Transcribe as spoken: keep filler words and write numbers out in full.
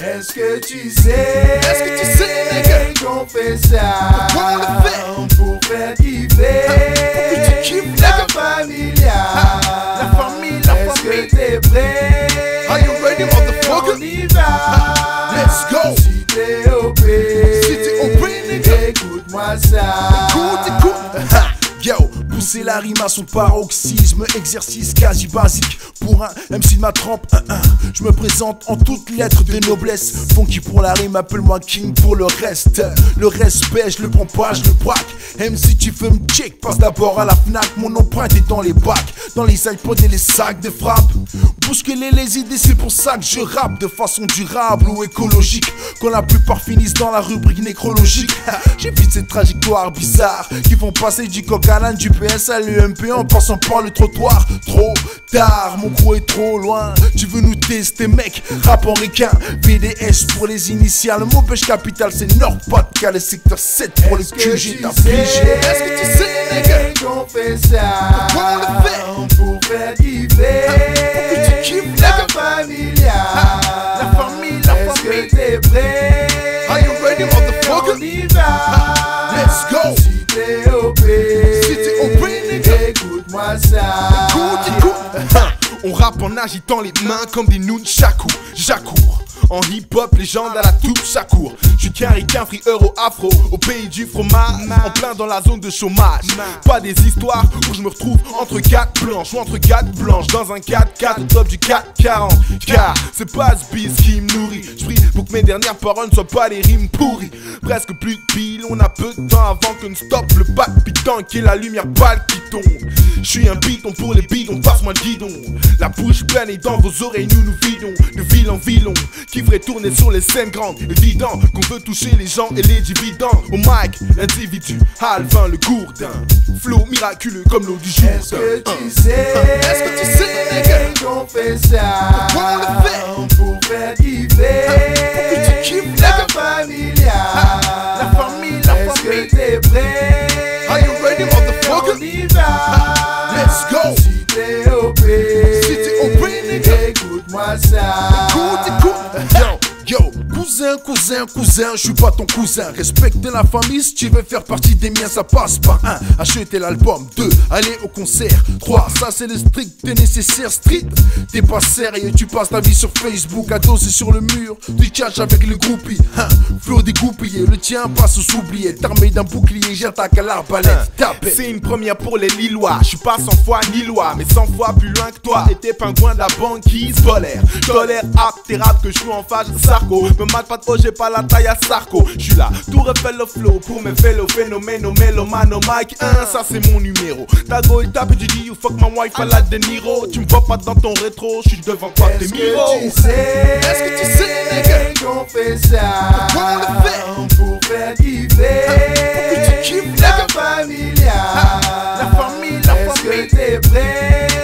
Est-ce que tu sais, est-ce que tu sais qu'on fait ça pour faire kiffer la famille? La famille, la famille. Est-ce que t'es prêt? Are you ready, motherfucker? On y va. Let's go. Si t'es O P, si t'es O P, nigga, écoute-moi ça. Écoute, écoute. Yo, pousser la rime à son paroxysme, exercice quasi basique pour un M C de ma trempe. Je me présente en toutes lettres de noblesse, funky pour la rime, appelle-moi king pour le reste. Le respect, je le prends pas, je le braque. M C, tu veux me check, passe d'abord à la Fnac. Mon empreinte est dans les bacs, dans les iPods et les sacs de frappe. Bousculer les idées, c'est pour ça que je rappe de façon durable ou écologique, quand la plupart finissent dans la rubrique nécrologique. J'évite ces trajectoires bizarres qui font passer du coca du P S à l'U M P en passant par le trottoir. Trop tard, mon crew est trop loin. Tu veux nous tester, mec? Rap en requin, B D S pour les initiales. Mauvais capital, c'est Nord-Pas-de-Calais, secteur sept pour les Q G t'affligés. Est-ce que tu sais, nigga, qu'on fait ça pour faire kiffer la famille? La famille, la famille. Est-ce que t'es prêt? Are you ready, motherfucker? On y va. Let's go. Si t'es O P, écoute-moi ça. Écoute, écoute. On rappe en agitant les mains comme des nunchaku. J'accours. En hip-hop, légende à la toupe, ça court. J'suis qu'un ricain, free euro afro, au pays du fromage, en plein dans la zone de chômage. Pas des histoires où je me retrouve entre quatre planches ou entre quatre blanches, dans un quatre quatre au top du quatre quarante. Car c'est pas ce bis qui me nourrit. J'prie pour que mes dernières paroles ne soient pas des rimes pourries. Presque plus de pile, on a peu de temps avant que ne stoppe le palpitant qui est la lumière pâle qui tombe. J'suis un bidon pour les bidons, passe-moi le guidon. La bouche pleine et dans vos oreilles, nous nous vidons, de ville en ville. Qui ferait tourner sur les scènes grandes, évident qu'on veut toucher les gens et les dividendes. Au mic, l'individu, Alvin le gourdin, flow miraculeux comme l'eau du jour. Est-ce que tu sais, est-ce que tu sais, nigga, qu'on fait ça pour faire kiffer la famille? La famille, la famille. Est-ce que t'es prêt? Are you ready, motherfucker? On y va. Let's go. Si t'es O P, si t'es O P, nigga, écoute-moi ça. Yo, yo, cousin, cousin, cousin, je suis pas ton cousin. Respecte la famille, si tu veux faire partie des miens, ça passe pas. un Acheter l'album, deux Aller au concert, trois Ça c'est le strict nécessaire, street. T'es pas sérieux, tu passes ta vie sur Facebook, à doser sur le mur, tu tchatches avec le groupie. un Flow dégoupillé, le tien passe aux oubliés. T'armé d'un bouclier, j'attaque à l'arbalète. C'est une première pour les Lillois, je suis pas cent fois Lillois, mais cent fois plus loin que toi. Et tes pingouins de la banquise polaire, tolère acte, tes rap que je suis en face de Sarko. Me mate pas trop, j'ai pas la taille à Sarko. J'suis là, tout refait le flow pour mes fellow phénomènes. Mélomane au mic, un, ça c'est mon numéro. Ta go et tape, tu dis you fuck my wife à la De Niro. Tu me vois pas dans ton rétro, j'suis devant toi, t'es miro. Est-ce que tu sais, est-ce que tu sais, nigga, qu'on fait ça pour faire kiffer la famille? La famille, la famille. Est-ce que t'es prêt?